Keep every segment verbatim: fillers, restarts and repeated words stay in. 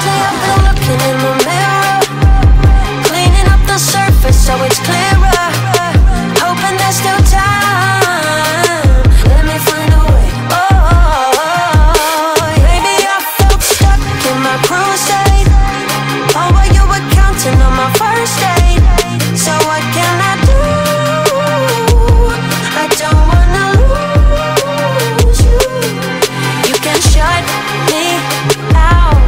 Lately I've been looking in the mirror, cleaning up the surface so it's clearer, hoping there's still time. Let me find a way, oh. Maybe I felt stuck in my crusade. Oh, well, you were counting on my first date. So what can I do? I don't wanna lose you. You can shut me out,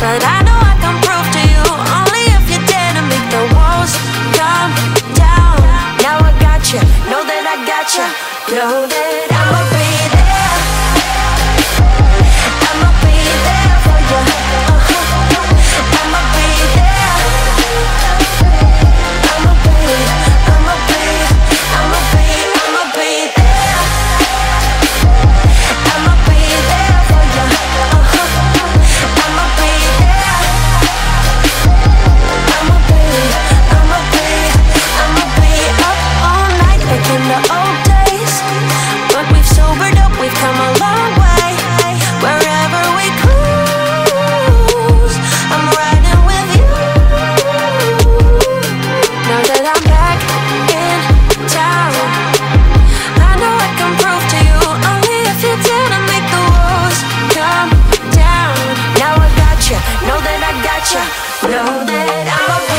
but I know I can prove to you, only if you dare to make the walls come down. Now I got you, know that I got you, know that I'ma be there. I'ma be there for you. Uh-huh. I'ma be there. I'ma be, I'ma be, I'ma be, I'ma be there. I'ma be there for you. Uh-huh. I'ma be there. I'ma be, I'ma be, I'ma be up all night, back in the old days. But we've sobered up, we've come a long way. Wherever we cruise, I'm riding with you. Now that I'm back in town, I know I can prove to you, only if you dare to make the walls come down. Now I got you, know that I got you, know that I'm a